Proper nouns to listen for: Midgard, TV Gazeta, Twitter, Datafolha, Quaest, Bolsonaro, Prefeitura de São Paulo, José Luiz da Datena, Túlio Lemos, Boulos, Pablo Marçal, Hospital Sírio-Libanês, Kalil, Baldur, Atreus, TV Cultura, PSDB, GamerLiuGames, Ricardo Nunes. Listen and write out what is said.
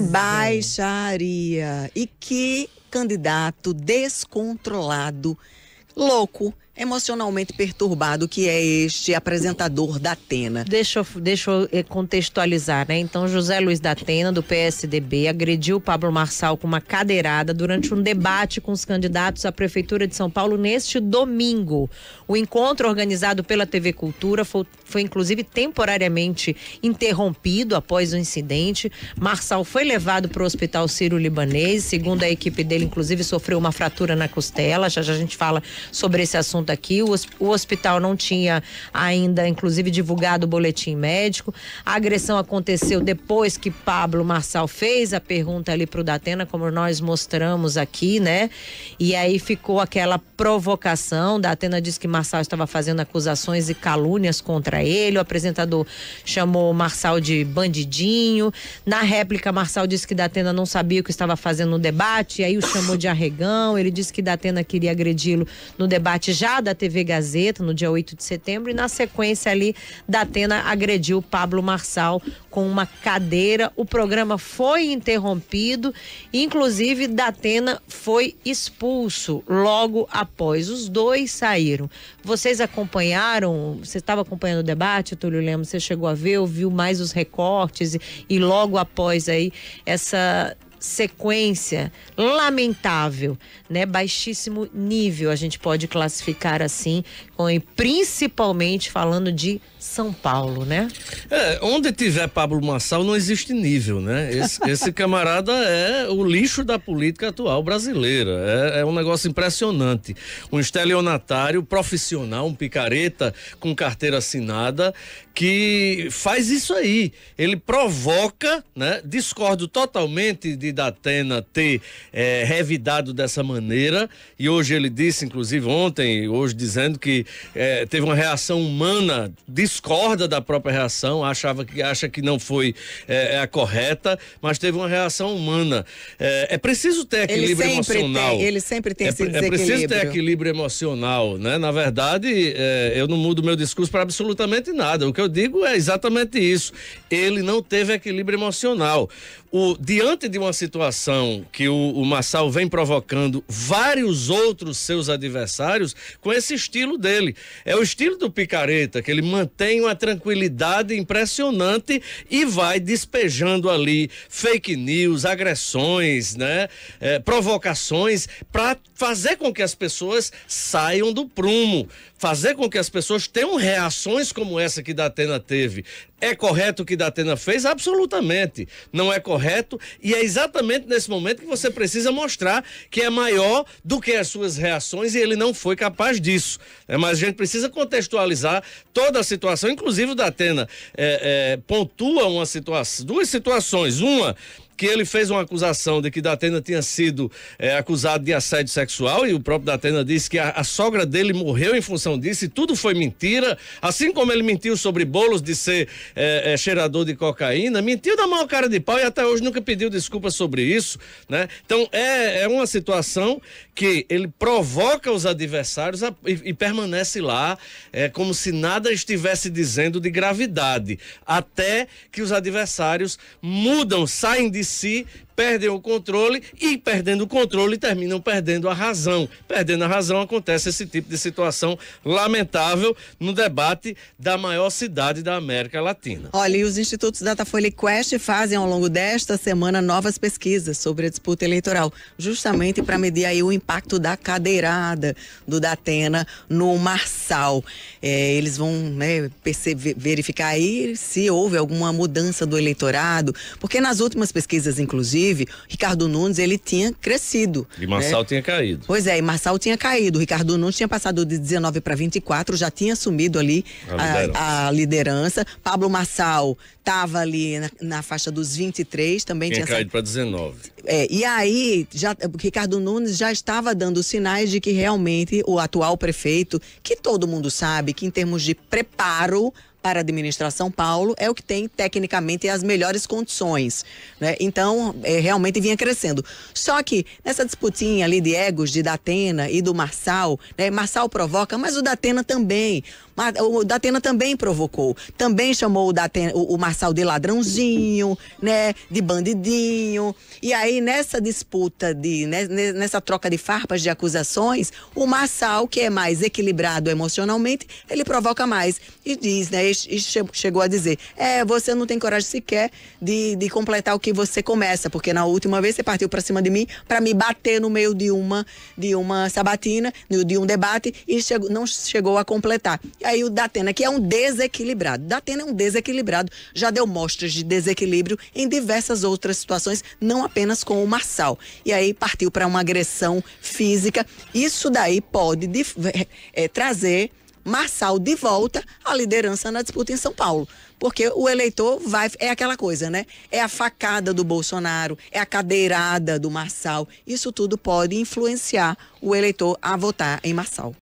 Que baixaria! E que candidato descontrolado, louco, emocionalmente perturbado que é este apresentador da Datena. Deixa eu contextualizar, né? Então, José Luiz da Datena, do PSDB, agrediu Pablo Marçal com uma cadeirada durante um debate com os candidatos à Prefeitura de São Paulo neste domingo. O encontro organizado pela TV Cultura foi inclusive temporariamente interrompido após o incidente. Marçal foi levado para o Hospital Sírio-Libanês, segundo a equipe dele, inclusive sofreu uma fratura na costela. Já a gente fala sobre esse assunto aqui. O hospital não tinha ainda, inclusive, divulgado o boletim médico. A agressão aconteceu depois que Pablo Marçal fez a pergunta ali pro Datena, como nós mostramos aqui, né? E aí ficou aquela provocação. Datena disse que Marçal estava fazendo acusações e calúnias contra ele. O apresentador chamou Marçal de bandidinho. Na réplica, Marçal disse que Datena não sabia o que estava fazendo no debate, e aí o chamou de arregão. Ele disse que Datena queria agredi-lo no debate já da TV Gazeta, no dia 8 de setembro, e na sequência ali, Datena agrediu Pablo Marçal com uma cadeira. O programa foi interrompido, inclusive Datena foi expulso logo após. Os dois saíram. Vocês acompanharam? Você estava acompanhando o debate, Túlio Lemos? Você chegou a ver, ouviu mais os recortes e logo após aí essa sequência lamentável, né? Baixíssimo nível, a gente pode classificar assim, principalmente falando de São Paulo, né? Onde tiver Pablo Marçal não existe nível, né? Esse camarada é o lixo da política atual brasileira, é um negócio impressionante, um estelionatário profissional, um picareta com carteira assinada que faz isso aí, ele provoca, né? Discordo totalmente de Datena ter revidado dessa maneira, e hoje ele disse, inclusive ontem, hoje, dizendo que teve uma reação humana, discorda da própria reação, acha que não foi a correta, mas teve uma reação humana. É preciso ter equilíbrio emocional. Ele sempre tem esse desequilíbrio. É preciso ter equilíbrio emocional, né? Na verdade, eu não mudo meu discurso para absolutamente nada. O que eu digo é exatamente isso. Ele não teve equilíbrio emocional. Diante de uma situação que o Marçal vem provocando vários outros seus adversários com esse estilo dele. É o estilo do picareta, que ele mantém uma tranquilidade impressionante e vai despejando ali fake news, agressões, né? Provocações, para fazer com que as pessoas saiam do prumo, fazer com que as pessoas tenham reações como essa que Datena teve. É correto o que Datena fez? Absolutamente. Não é correto, e é exatamente nesse momento que você precisa mostrar que é maior do que as suas reações, e ele não foi capaz disso. Mas a gente precisa contextualizar toda a situação, inclusive o Datena pontua duas situações. Uma, que ele fez uma acusação de que Datena tinha sido acusado de assédio sexual, e o próprio Datena disse que a sogra dele morreu em função disso, e tudo foi mentira, assim como ele mentiu sobre Boulos de ser cheirador de cocaína, mentiu da maior cara de pau e até hoje nunca pediu desculpa sobre isso, né? Então é uma situação que ele provoca os adversários e permanece lá como se nada estivesse dizendo de gravidade, até que os adversários mudam, saem de si, perdem o controle, e perdendo o controle terminam perdendo a razão. Perdendo a razão acontece esse tipo de situação lamentável no debate da maior cidade da América Latina. Olha, e os institutos Datafolha e Quaest fazem ao longo desta semana novas pesquisas sobre a disputa eleitoral, justamente para medir aí o impacto da cadeirada do Datena no Marçal. Eles vão, né, verificar aí se houve alguma mudança do eleitorado, porque nas últimas pesquisas, inclusive, Ricardo Nunes, ele tinha crescido. E Marçal, né, tinha caído. Pois é, e Marçal tinha caído. Ricardo Nunes tinha passado de 19 para 24, já tinha assumido ali a liderança. Pablo Marçal estava ali na faixa dos 23, também tinha caído para 19. E aí, Ricardo Nunes já estava dando sinais de que realmente o atual prefeito, que todo mundo sabe que em termos de preparo para a administração Paulo, é o que tem tecnicamente as melhores condições, né? Então, realmente vinha crescendo. Só que nessa disputinha ali de egos de Datena e do Marçal, né? Marçal provoca, mas o Datena também. O Datena também provocou, também chamou o Marçal de ladrãozinho, né, de bandidinho. E aí nessa disputa, nessa troca de farpas, de acusações, o Marçal, que é mais equilibrado emocionalmente, ele provoca mais e diz, né, e chegou a dizer, você não tem coragem sequer de completar o que você começa, porque na última vez você partiu para cima de mim para me bater no meio de uma sabatina, de um debate, e não chegou a completar. Aí o Datena, que é um desequilibrado. Datena é um desequilibrado, já deu mostras de desequilíbrio em diversas outras situações, não apenas com o Marçal. E aí partiu para uma agressão física. Isso daí pode trazer Marçal de volta à liderança na disputa em São Paulo. Porque o eleitor vai... É aquela coisa, né? É a facada do Bolsonaro, é a cadeirada do Marçal. Isso tudo pode influenciar o eleitor a votar em Marçal.